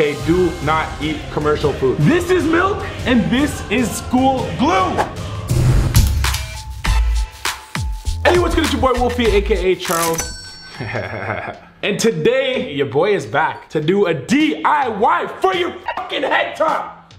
Okay, do not eat commercial food. This is milk and this is school glue. Hey, what's good? It's your boy Wolfie, AKA Charles. And today, your boy is back to do a DIY for your fucking head top.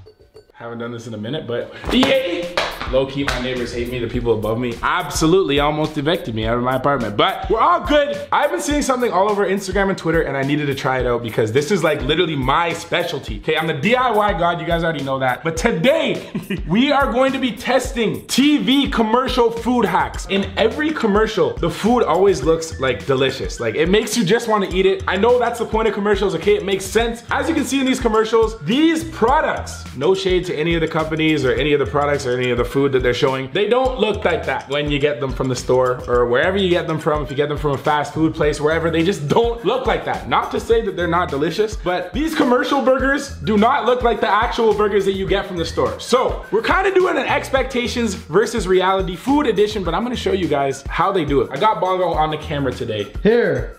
Haven't done this in a minute, but yay. Low key, my neighbors hate me, the people above me. Absolutely almost evicted me out of my apartment, but we're all good. I've been seeing something all over Instagram and Twitter and I needed to try it out because this is like literally my specialty. Okay, I'm the DIY god, you guys already know that. But today, we are going to be testing TV commercial food hacks. In every commercial, the food always looks like delicious. Like it makes you just wanna eat it. I know that's the point of commercials, okay? It makes sense. As you can see in these commercials, these products, no shade to any of the companies or any of the products or any of the food that they're showing, they don't look like that when you get them from the store or wherever you get them from. If you get them from a fast food place, wherever, they just don't look like that. Not to say that they're not delicious, but these commercial burgers do not look like the actual burgers that you get from the store. So we're kind of doing an expectations versus reality food edition, but I'm gonna show you guys how they do it. I got Bongo on the camera today. Here.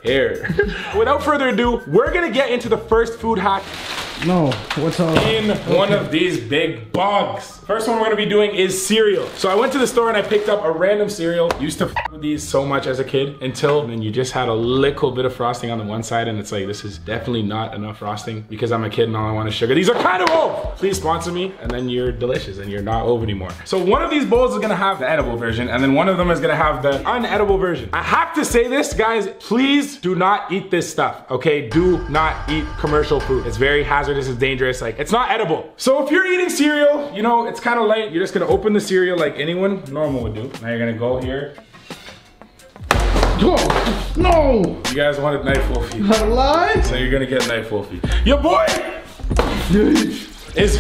Without further ado, we're gonna get into the first food hack. No, what's up? In one of these big bogs. First one we're gonna be doing is cereal. So I went to the store and I picked up a random cereal. Used to f with these so much as a kid until then you just had a little bit of frosting on the one side and it's like, this is definitely not enough frosting because I'm a kid and all I want is sugar. These are kind of old. Please sponsor me and then you're delicious and you're not old anymore. So one of these bowls is gonna have the edible version and then one of them is gonna have the unedible version. I have to say this, guys, please do not eat this stuff, okay? Do not eat commercial food. It's very hazardous. This is dangerous, like it's not edible. So if you're eating cereal, you know, it's kind of light. You're just gonna open the cereal like anyone normal would do. Now you're gonna go here. Oh, no! You guys wanted knife Wolfie. Not a lie? So you're gonna get knife Wolfie. Your boy is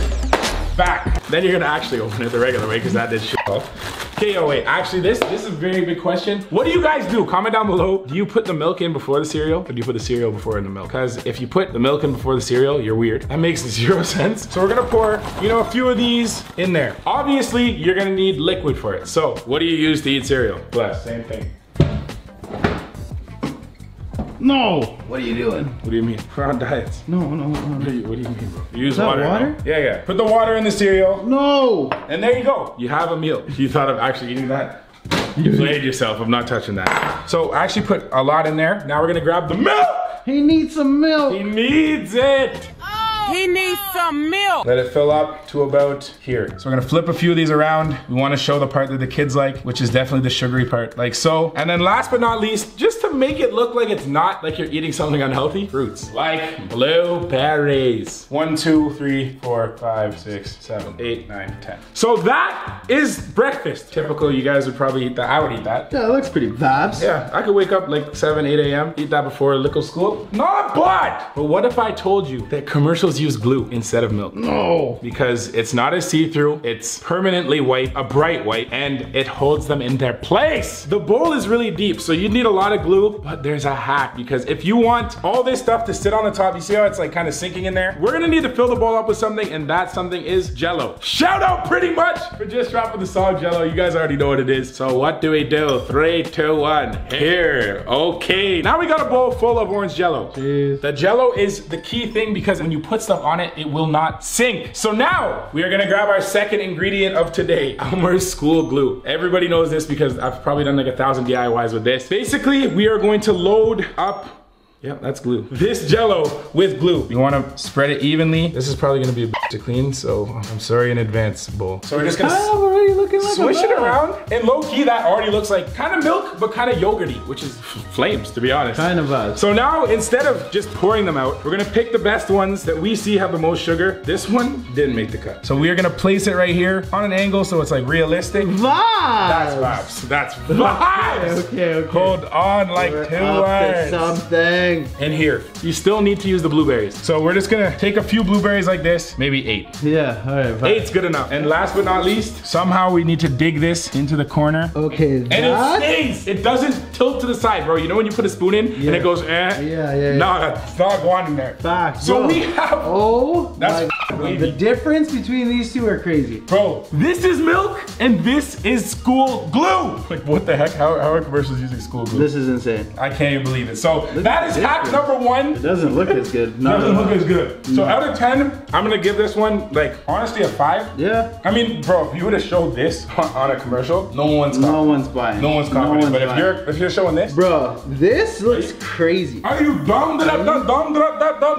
back. Then you're gonna actually open it the regular way because that did shit off. Okay, oh wait, actually this is a very big question. What do you guys do? Comment down below. Do you put the milk in before the cereal? Or do you put the cereal before in the milk? Because if you put the milk in before the cereal, you're weird. That makes zero sense. So we're gonna pour, you know, a few of these in there. Obviously, you're gonna need liquid for it. So what do you use to eat cereal? Bless, same thing. No! What are you doing? What do you mean? We're on diets. No. What do you mean, bro? You use water? Water? No? Yeah. Put the water in the cereal. No! And there you go. You have a meal. You thought of actually eating that? You played yourself. I'm not touching that. So I actually put a lot in there. Now we're gonna grab the milk! He needs some milk! He needs it! He needs some milk. Let it fill up to about here. So we're gonna flip a few of these around. We wanna show the part that the kids like, which is definitely the sugary part, like so. And then last but not least, just to make it look like it's not like you're eating something unhealthy, fruits, like blueberries. 1, 2, 3, 4, 5, 6, 7, 8, 9, 10. So that is breakfast. Typical, you guys would probably eat that. I would eat that. Yeah, it looks pretty vibes. Yeah, I could wake up like 7, 8 a.m., eat that before little school. Not bad! But what if I told you that commercials use glue instead of milk? No! Because it's not a see-through, it's permanently white, a bright white, and it holds them in their place! The bowl is really deep, so you need a lot of glue, but there's a hack, because if you want all this stuff to sit on the top, you see how it's like kind of sinking in there? We're gonna need to fill the bowl up with something, and that something is Jell-O. Shout out pretty much for just dropping the song Jell-O, you guys already know what it is. So what do we do? 3, 2, 1, here. Okay, now we got a bowl full of orange Jell-O. Jeez. The Jell-O is the key thing, because when you put stuff on it, it will not sink. So now we are gonna grab our second ingredient of today, our school glue. Everybody knows this because I've probably done like 1,000 DIYs with this. Basically, we are going to load up, yep, that's glue. This Jell-O with glue. You wanna spread it evenly. This is probably gonna be a bit to clean, so I'm sorry in advance, bowl. So we're just gonna already looking like swish it around. And low key, that already looks like kind of milk, but kind of yogurty, which is flames, to be honest. Kind of us. So now, instead of just pouring them out, we're gonna pick the best ones that we see have the most sugar. This one didn't make the cut. So we are gonna place it right here on an angle so it's like realistic. Vibes! That's vibes. That's vibes! Okay. Hold on like we're 2 hours. Something. In here. You still need to use the blueberries. So we're just gonna take a few blueberries like this, maybe 8. Yeah, all right. Bye. 8's good enough. And last but not least, somehow we need to dig this into the corner. Okay, that... And it stays! It doesn't tilt to the side, bro. You know when you put a spoon in and it goes, eh? Yeah. Nah, it's not going in there. Back. So we have... Oh, that's my baby. The difference between these two are crazy. Bro, this is milk and this is school glue. Like, what the heck? How are commercials using school glue? This is insane. I can't even believe it. So that is hack number one. It doesn't look as good. It doesn't look as good. So out of 10, I'm gonna give this one, like, honestly, a 5. Yeah. I mean, bro, if you would've showed this on a commercial, no one's buying. No one's confident. But if you're showing this, bro, this looks crazy. Are you dumb,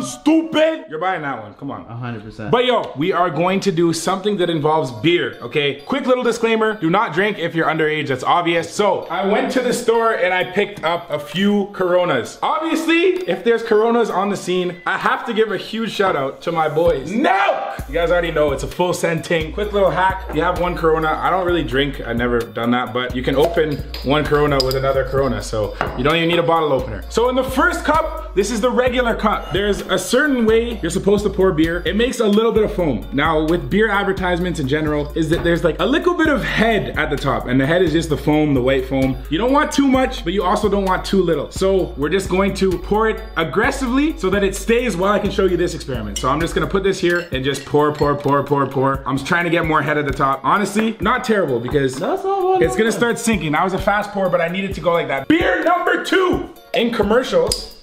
stupid? You're buying that one. Come on. 100%. But yo, we are going to do something that involves beer. Okay. Quick little disclaimer: do not drink if you're underage. That's obvious. So I went to the store and I picked up a few Coronas. Obviously, if there's Coronas on the scene, I have to give a huge shout out to my boys. No! You guys already know it's a full send ting. Quick little hack: you have one Corona. I don't really drink. I've never done that, but you can open one Corona with another Corona, so you don't even need a bottle opener. So in the first cup, this is the regular cup. There's a certain way you're supposed to pour beer. It makes a little bit of foam. Now, with beer advertisements in general, is that there's like a little bit of head at the top, and the head is just the foam, the white foam. You don't want too much, but you also don't want too little. So we're just going to pour it aggressively so that it stays while I can show you this experiment. So I'm just gonna put this here and just pour. I'm trying to get more head at the top. Honestly, not terrible, because it's gonna start sinking. That was a fast pour, but I needed to go like that. Beer number two. In commercials,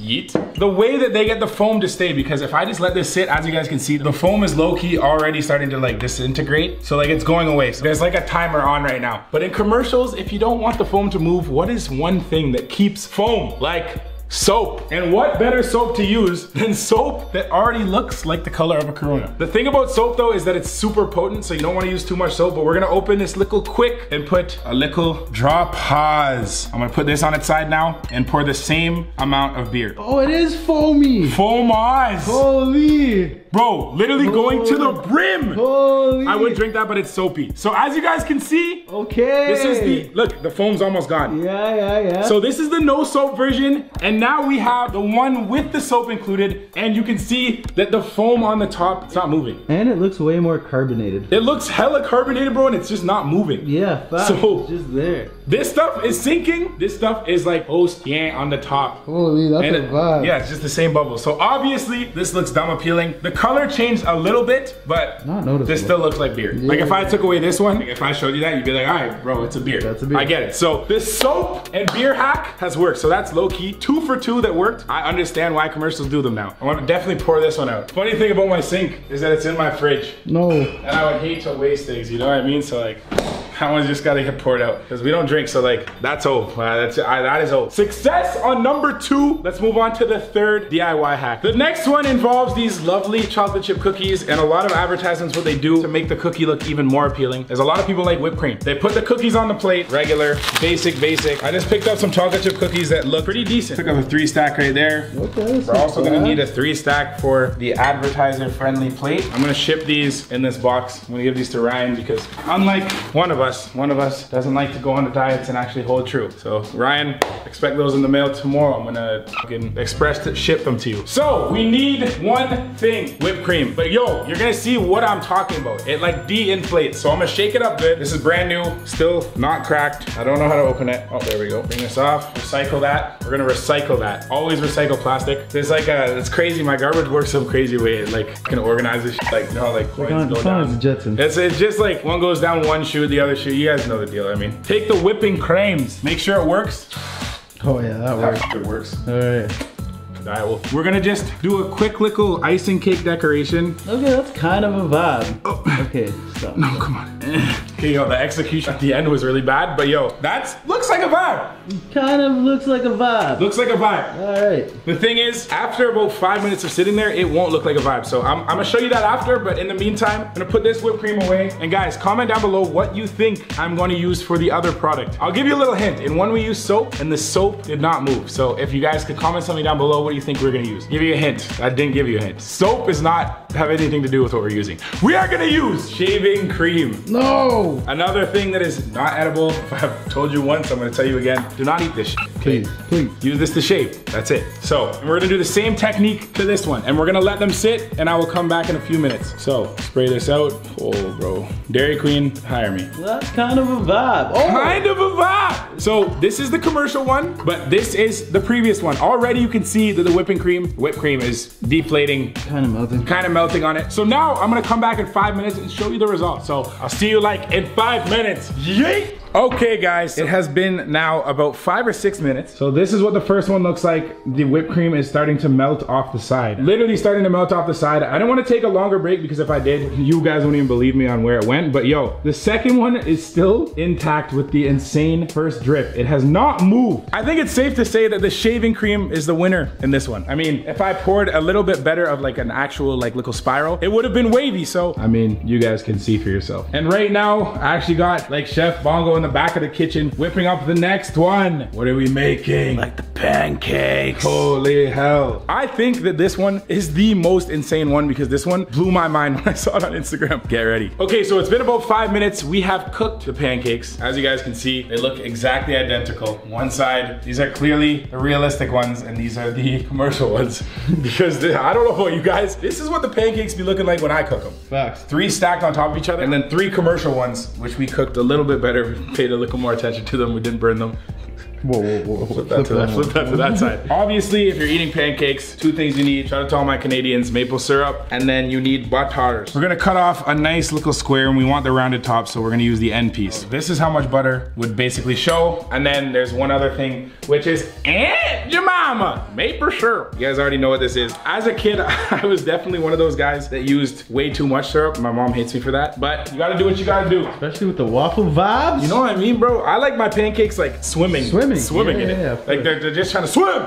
yeet, the way that they get the foam to stay, because if I just let this sit, as you guys can see, the foam is low-key already starting to like disintegrate, so like it's going away. So there's like a timer on right now. But in commercials, if you don't want the foam to move, what is one thing that keeps foam? Like soap. And what better soap to use than soap that already looks like the color of a Corona? The thing about soap though is that it's super potent, so you don't want to use too much soap, but we're gonna open this little quick and put a little drop. I'm gonna put this on its side now and pour the same amount of beer. Oh, it is foamy. Foam-oz. Holy. Bro, literally going to the brim. Holy. I would drink that, but it's soapy. So as you guys can see, okay, this is the, look, the foam's almost gone. Yeah. So this is the no soap version, and now we have the one with the soap included, and you can see that the foam on the top, it's not moving. And it looks way more carbonated. It looks hella carbonated, bro, and it's just not moving. Yeah, fuck. So, it's just there. This stuff is sinking. This stuff is like, oh, yeah, on the top. Holy, that's and a vibe. Yeah, it's just the same bubble. So obviously, this looks dumb appealing. The color changed a little bit, but not noticeable. This still looks like beer. Yeah. Like if I took away this one, like if I showed you that, you'd be like, all right, bro, it's a beer. That's a beer. I get it. So this soap and beer hack has worked. So that's low-key 2 for 2 that worked. I understand why commercials do them now. I want to definitely pour this one out. Funny thing about my sink is that it's in my fridge. No. And I would hate to waste things, you know what I mean? So like, that one's just gotta get poured out because we don't drink, so like, that's old. That is old. Success on number 2. Let's move on to the third DIY hack. The next one involves these lovely chocolate chip cookies, and a lot of advertisements, what they do to make the cookie look even more appealing. There's a lot of people like whipped cream. They put the cookies on the plate, regular, basic. I just picked up some chocolate chip cookies that look pretty decent. Took up a 3-stack right there. Okay, we're also gonna need a 3-stack for the advertiser-friendly plate. I'm gonna ship these in this box. I'm gonna give these to Ryan because unlike one of us, doesn't like to go on the diets and actually hold true. So Ryan, expect those in the mail tomorrow. I'm gonna fucking ship them to you. So we need one thing, whipped cream. But yo, you're gonna see what I'm talking about. It like de-inflates. So I'm gonna shake it up good. This is brand new, still not cracked. I don't know how to open it. Oh, there we go. Bring this off, recycle that. We're gonna recycle that. Always recycle plastic. There's like a, it's crazy. My garbage works some crazy way. It like can organize this shit. Like, no, like coins go down. It's just like one goes down one chute, the other. You guys know the deal. I mean, take the whipping creams, make sure it works. Oh yeah, that works. All right. We're gonna just do a quick little icing cake decoration. Okay, that's kind of a vibe. Oh. Okay, stop. No, come on. Okay, yo, the execution at the end was really bad, but yo, that looks like a vibe. Kind of looks like a vibe. Looks like a vibe. All right. The thing is, after about 5 minutes of sitting there, it won't look like a vibe. So I'm gonna show you that after, but in the meantime, I'm gonna put this whipped cream away. And guys, comment down below what you think I'm gonna use for the other product. I'll give you a little hint. In one, we used soap, and the soap did not move. So if you guys could comment something down below, what do you think we're gonna use? Give you a hint. I didn't give you a hint. Soap does not have anything to do with what we're using. We are gonna use shaving cream. No! Another thing that is not edible. If I've told you once, I'm gonna tell you again. Do not eat this shit. Please, please. Use this to shape, that's it. So, we're gonna do the same technique to this one, and we're gonna let them sit, and I will come back in a few minutes. So, spray this out. Oh, bro. Dairy Queen, hire me. That's kind of a vibe. Oh. Kind of a vibe! So, this is the commercial one, but this is the previous one. Already you can see that the whipped cream is deflating. Kind of melting on it. So now, I'm gonna come back in 5 minutes and show you the results. So, I'll see you like in 5 minutes. Yeet! Okay guys, it has been now about 5 or 6 minutes. So this is what the first one looks like. The whipped cream is starting to melt off the side. Literally starting to melt off the side. I don't want to take a longer break because if I did, you guys wouldn't even believe me on where it went. But yo, the second one is still intact with the insane first drip. It has not moved. I think it's safe to say that the shaving cream is the winner in this one. I mean, if I poured a little bit better of like an actual like little spiral, it would have been wavy. So, I mean, you guys can see for yourself. And right now, I actually got like Chef Bongo in the back of the kitchen whipping up the next one. What are we making? Like the pancakes. Holy hell. I think that this one is the most insane one because this one blew my mind when I saw it on Instagram. Get ready. Okay, so it's been about 5 minutes. We have cooked the pancakes. As you guys can see, they look exactly identical. One side, these are clearly the realistic ones and these are the commercial ones because I don't know about you guys. This is what the pancakes be looking like when I cook them. Facts. 3 stacked on top of each other and then 3 commercial ones, which we cooked a little bit better. We paid a little more attention to them. We didn't burn them. Whoa, whoa, whoa. Flip that to that side. Obviously, if you're eating pancakes, 2 things you need. Shout out to all my Canadians, maple syrup, and then you need butter. We're gonna cut off a nice little square and we want the rounded top, so we're gonna use the end piece. This is how much butter would basically show. And then there's one other thing, which is Aunt Jemima, maple syrup. You guys already know what this is. As a kid, I was definitely one of those guys that used way too much syrup. My mom hates me for that, but you gotta do what you gotta do. Especially with the waffle vibes. You know what I mean, bro? I like my pancakes like swimming in it. Like they're just trying to swim.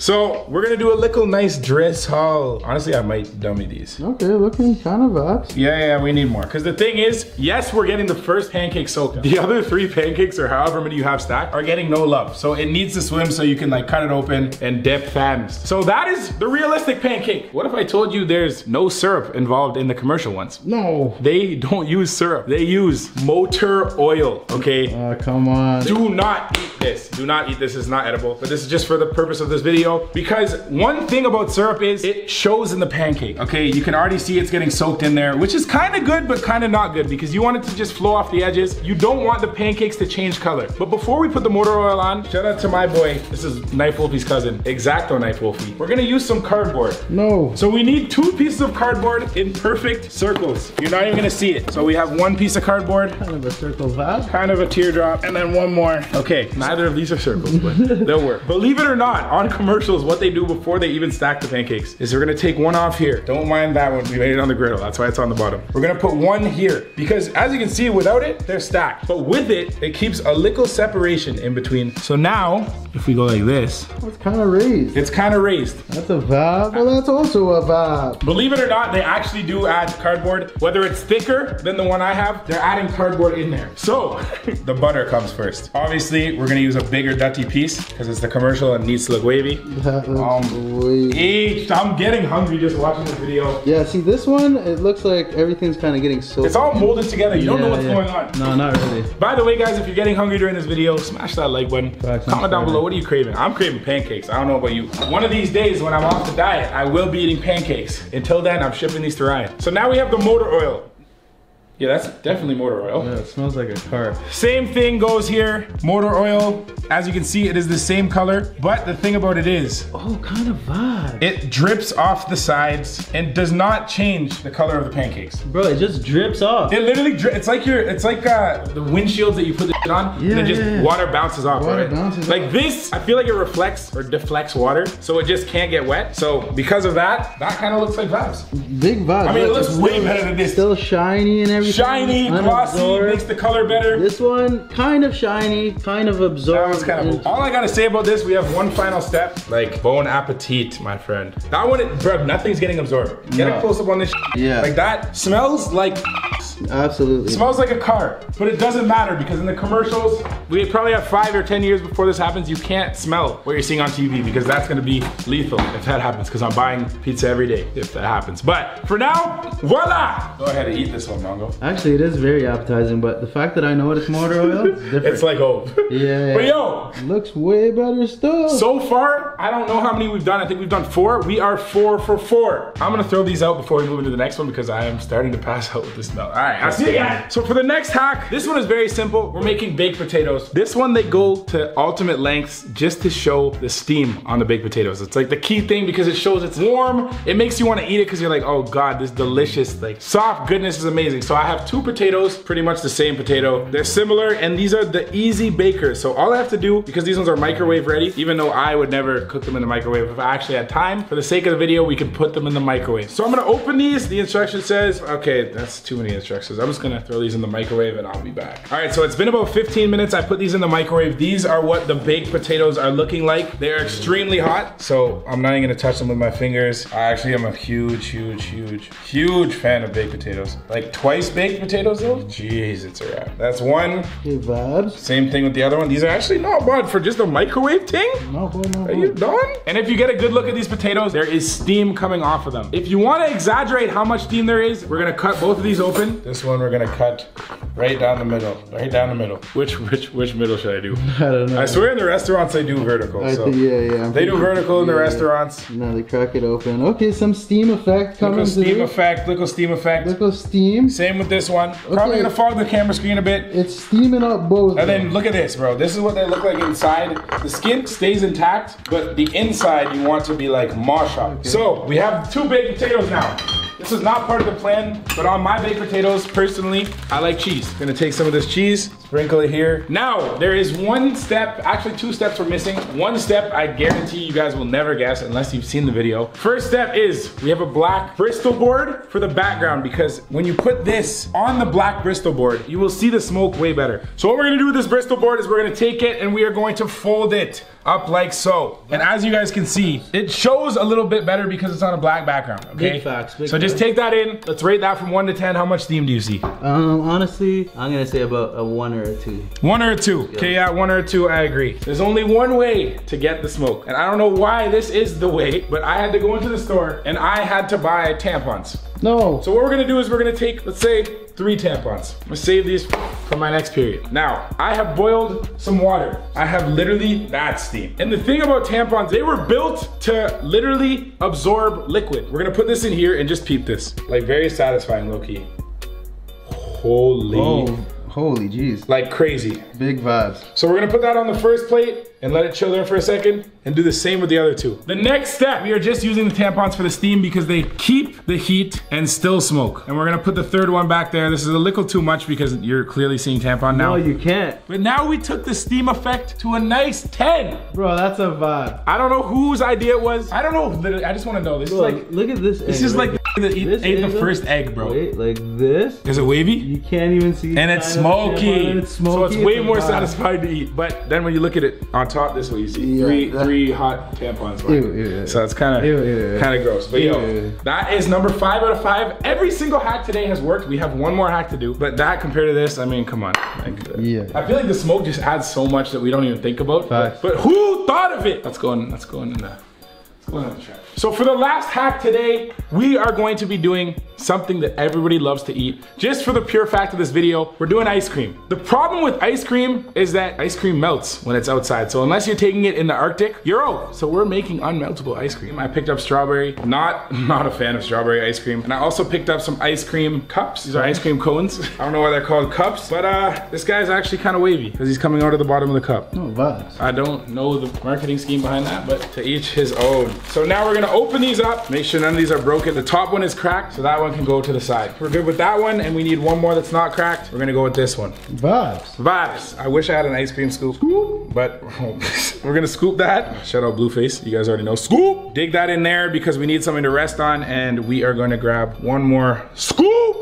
So we're gonna do a little nice drizzle. Honestly, I might dummy these. Okay, looking kind of vibes. Yeah, we need more. Cause the thing is, yes, we're getting the first pancake soaked. The other 3 pancakes or however many you have stacked are getting no love. So it needs to swim so you can like cut it open and dip fams. So that is the realistic pancake. What if I told you there's no syrup involved in the commercial ones? No. They don't use syrup. They use motor oil, okay? Come on. Do not eat this. Do not eat this. It's not edible. But this is just for the purpose of this video because one thing about syrup is it shows in the pancake. Okay, you can already see it's getting soaked in there, which is kind of good, but kind of not good because you want it to just flow off the edges. You don't want the pancakes to change color. But before we put the motor oil on, shout out to my boy. This is Knife Wolfie's cousin. Exacto Knife Wolfie. We're gonna use some cardboard. No. So we need 2 pieces of cardboard in perfect circles. You're not even gonna see it. So we have 1 piece of cardboard. Kind of a circle valve. Kind of a tear drop, and then 1 more. Okay, neither of these are circles, but they'll work. Believe it or not, on commercials, what they do before they even stack the pancakes is they're gonna take 1 off here. Don't mind that one, we made it on the griddle. That's why it's on the bottom. We're gonna put 1 here because as you can see, without it, they're stacked. But with it, it keeps a little separation in between. So now, if we go like this. It's kind of raised. It's kind of raised. That's a vibe, well that's also a vibe. Believe it or not, they actually do add cardboard. Whether it's thicker than the one I have, they're adding cardboard in there. So, the butter comes first. Obviously, we're gonna use a bigger dirty piece because it's the commercial and needs to look wavy. I'm getting hungry just watching this video. Yeah, see this one, it looks like everything's kind of getting soaked. It's all molded together. You don't know what's going on. No, not really. By the way, guys, if you're getting hungry during this video, smash that like button. Comment down below, what are you craving? I'm craving pancakes. I don't know about you. One of these days when I'm off the diet, I will be eating pancakes. Until then, I'm shipping these to Ryan. So now we have the motor oil. Yeah, that's definitely motor oil. Yeah, it smells like a car. Same thing goes here, motor oil. As you can see, it is the same color, but the thing about it is, oh, kind of vibe. It drips off the sides and does not change the color of the pancakes. Bro, it just drips off. It literally drips. It's like your, it's like the windshields that you put the shit on, and then just water bounces off. Water bounces off. Like this, I feel like it reflects or deflects water, so it just can't get wet. So because of that, that kind of looks like vibes. Big vibes. I mean, it looks way better than this. Still shiny and everything. Shiny, glossy, makes the color better. This one, kind of shiny, kind of absorbed. That one's kind of cool. All I gotta say about this, we have 1 final step. Like, bon appetit, my friend. That one, bro, nothing's getting absorbed. Get a close up on this Like that, smells like Absolutely. Smells like a car, but it doesn't matter because in the commercials, We probably have 5 or 10 years before this happens. You can't smell what you're seeing on TV because that's gonna be lethal if that happens, because I'm buying pizza every day if that happens. But for now, voila! Go ahead and eat this one, Bongo. Actually, it is very appetizing, but the fact that I know it's motor oil is different. It's like old. Yeah. But yo! Looks way better still. So far, I don't know how many we've done. I think we've done 4. We are 4 for 4. I'm gonna throw these out before we move into the next one because I am starting to pass out with this smell. All right, I'll see you guys. So for the next hack, this one is very simple. We're making baked potatoes. This one, they go to ultimate lengths just to show the steam on the baked potatoes. It's like the key thing because it shows it's warm. It makes you want to eat it because you're like, oh God, this delicious, like soft goodness is amazing. So I have 2 potatoes, pretty much the same potato. They're similar, and these are the easy bakers. So all I have to do, because these ones are microwave ready, even though I would never cook them in the microwave if I actually had time, for the sake of the video, we can put them in the microwave. So I'm gonna open these. The instruction says, okay, that's too many instructions. I'm just gonna throw these in the microwave and I'll be back. All right, so it's been about 15 minutes. I put these in the microwave. These are what the baked potatoes are looking like. They're extremely hot, so I'm not even gonna touch them with my fingers. I actually am a huge fan of baked potatoes. Like twice baked potatoes though? Jeez, it's a wrap. That's one. Hey, vibes. Same thing with the other one. These are actually not bad for just a microwave thing. No, are you done? And if you get a good look at these potatoes, there is steam coming off of them. If you wanna exaggerate how much steam there is, we're gonna cut both of these open. This one we're gonna cut right down the middle. Right down the middle. Which middle should I do? I don't know. I swear in the restaurants they do vertical. They do vertical in the restaurants. No, they crack it open. Okay, some steam effect coming. Little steam effect. Same with this one. Okay. Probably gonna fog the camera screen a bit. It's steaming up both. And then look at this, bro. This is what they look like inside. The skin stays intact, but the inside you want to be like mash up. Okay. So we have 2 baked potatoes now. This is not part of the plan, but on my baked potatoes, personally, I like cheese. Gonna take some of this cheese, sprinkle it here. Now, there is one step, actually 2 steps we're missing. One step I guarantee you guys will never guess unless you've seen the video. First step is, we have a black Bristol board for the background, because when you put this on the black Bristol board, you will see the smoke way better. So what we're gonna do with this Bristol board is we're gonna take it and we are going to fold it up like so. And as you guys can see, it shows a little bit better because it's on a black background, okay? Big facts, big facts. Just take that in. Let's rate that from 1 to 10. How much steam do you see? Honestly, I'm gonna say about a 1 or a 2. 1 or a 2. Yeah. Okay, yeah, 1 or a 2, I agree. There's only one way to get the smoke. And I don't know why this is the way, but I had to go into the store and I had to buy tampons. No. So what we're gonna do is we're gonna take, let's say, 3 tampons. I'm gonna save these for my next period. Now, I have boiled some water. I have literally that steam. And the thing about tampons, they were built to literally absorb liquid. We're gonna put this in here and just peep this. Like very satisfying, low key. Holy. Oh. Holy jeez. Like crazy. Big vibes. So we're gonna put that on the first plate and let it chill there for a second and do the same with the other 2. The next step, we are just using the tampons for the steam because they keep the heat and still smoke. And we're gonna put the 3rd one back there. This is a little too much because you're clearly seeing tampon now. No, you can't. But now we took the steam effect to a nice 10. Bro, that's a vibe. I don't know whose idea it was. I don't know, literally, I just wanna know. This bro, is like, look at this egg. This is right? Like that ate the first egg, bro. Wait, like this? Is it wavy? You can't even see. And it's smoky. And it's smoky. So it's way more satisfying to eat. But then when you look at it on top this way, you see three hot tampons. Ew. So it's kind of gross. But yo, that is number 5 out of 5. Every single hack today has worked. We have one more hack to do. But that compared to this, I mean, come on. Like, I feel like the smoke just adds so much that we don't even think about. Facts. But who thought of it? That's going in there. So for the last hack today, we are going to be doing something that everybody loves to eat. Just for the pure fact of this video, we're doing ice cream. The problem with ice cream is that ice cream melts when it's outside. So unless you're taking it in the Arctic, you're out. So we're making unmeltable ice cream. I picked up strawberry. Not a fan of strawberry ice cream. And I also picked up some ice cream cups. These are ice cream cones. I don't know why they're called cups, but this guy's actually kind of wavy because he's coming out of the bottom of the cup. No vibes. I don't know the marketing scheme behind that, but to each his own. So now we're gonna open these up, make sure none of these are broken. The top one is cracked, so that one can go to the side. We're good with that one, and we need one more that's not cracked. We're gonna go with this one. Vibes. Vibes. I wish I had an ice cream scoop, but we're gonna scoop that. Shout out Blueface, you guys already know. Scoop! Dig that in there because we need something to rest on, and we are gonna grab one more scoop!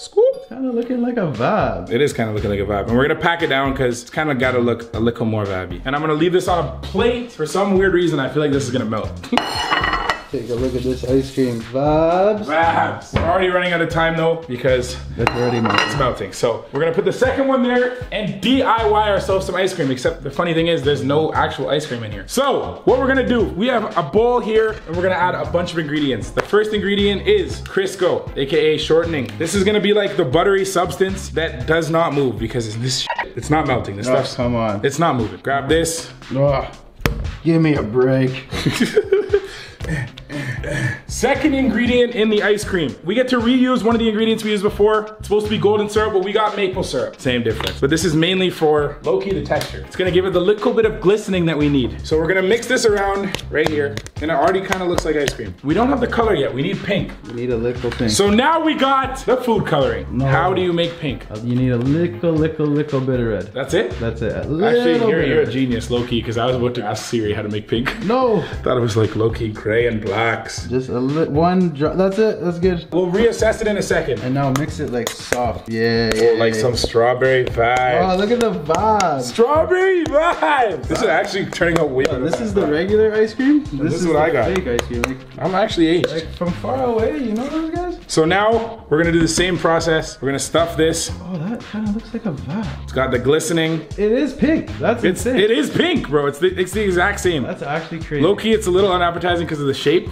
Scoop. Kind of looking like a vibe. It is kind of looking like a vibe. And we're gonna pack it down because it's kind of gotta look a little more vibey. And I'm gonna leave this on a plate. For some weird reason, I feel like this is gonna melt. Take a look at this ice cream. Vibes. Vibes. We're already running out of time though because it's already melting. It's melting. So we're gonna put the second one there and DIY ourselves some ice cream. Except the funny thing is there's no actual ice cream in here. So what we're gonna do, we have a bowl here and we're gonna add a bunch of ingredients. The first ingredient is Crisco, AKA shortening. This is gonna be like the buttery substance that does not move because this shit, it's not melting. This stuff, come on. It's not moving. Grab this. Ugh. Give me a break. Second ingredient in the ice cream. We get to reuse one of the ingredients we used before. It's supposed to be golden syrup, but we got maple syrup. Same difference. But this is mainly for low-key the texture. It's gonna give it the little bit of glistening that we need. So we're gonna mix this around right here. And it already kind of looks like ice cream. We don't have the color yet. We need pink. We need a little pink. So now we got the food coloring. No. How do you make pink? You need a little bit of red. That's it? That's it. Actually, you're a genius, low-key, because I was about to ask Siri how to make pink. No. Thought it was like low-key gray and blacks. Just a little one drop. That's it. That's good. We'll reassess it in a second. And now mix it like soft. Yeah. Oh, like some strawberry vibe. Oh, look at the vibe. Strawberry vibe. This is actually turning out weird. This is the regular ice cream. This is what I got. Fake ice cream. Like, I'm actually aged. Like from far away. You know those guys? So now we're gonna do the same process. We're gonna stuff this. Oh, that kind of looks like a vibe. It's got the glistening. It is pink. That's insane. It is pink, bro. It's the exact same. That's actually crazy. Low key, it's a little unappetizing because of the shape.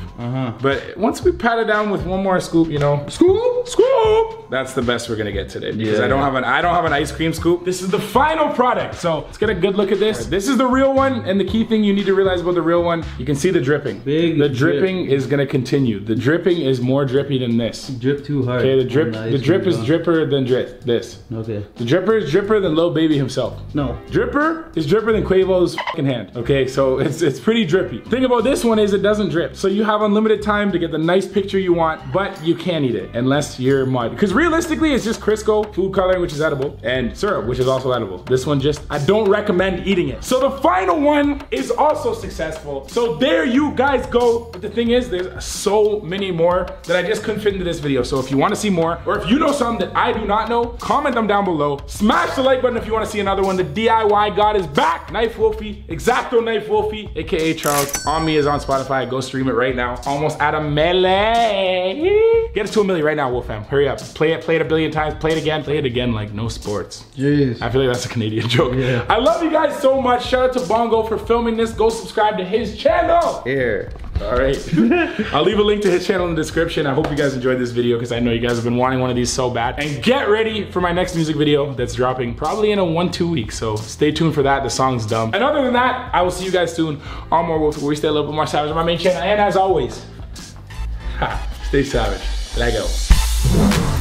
But once we pat it down with one more scoop, you know, scoop, that's the best we're gonna get today because I don't have an ice cream scoop. This is the final product, so let's get a good look at this. Right. This is the real one, and the key thing you need to realize about the real one, you can see the dripping. The dripping is gonna continue. The dripping is more drippy than this. You drip too hard. Okay, the drip is dripper than this. Okay. The dripper is dripper than Lil' Baby himself. No. Dripper is dripper than Quavo's fucking hand. Okay, so it's pretty drippy. The thing about this one is it doesn't drip, so you have unlimited time to get the nice picture you want, but you can't eat it unless you're mud. Because realistically, it's just Crisco, food coloring, which is edible, and syrup, which is also edible. This one just, I don't recommend eating it. So the final one is also successful. So there you guys go. But the thing is, there's so many more that I just couldn't fit into this video. So if you want to see more, or if you know some that I do not know, comment them down below. Smash the like button if you want to see another one. The DIY God is back. Knife Wolfie, Exacto Knife Wolfie, AKA Charles. On Me is on Spotify. Go stream it right now. Almost at a million. Get us to a million right now, Wolf fam. Hurry up. Play it a billion times. Play it again like no sports. Jeez. I feel like that's a Canadian joke. Yeah. I love you guys so much. Shout out to Bongo for filming this. Go subscribe to his channel. Here. All right. I'll leave a link to his channel in the description. I hope you guys enjoyed this video because I know you guys have been wanting one of these so bad. And get ready for my next music video that's dropping probably in a 1-2 weeks. So stay tuned for that. The song's dumb. And other than that, I will see you guys soon on more Wolf, where we stay a little bit more savage on my main channel. And as always, stay savage. Let go.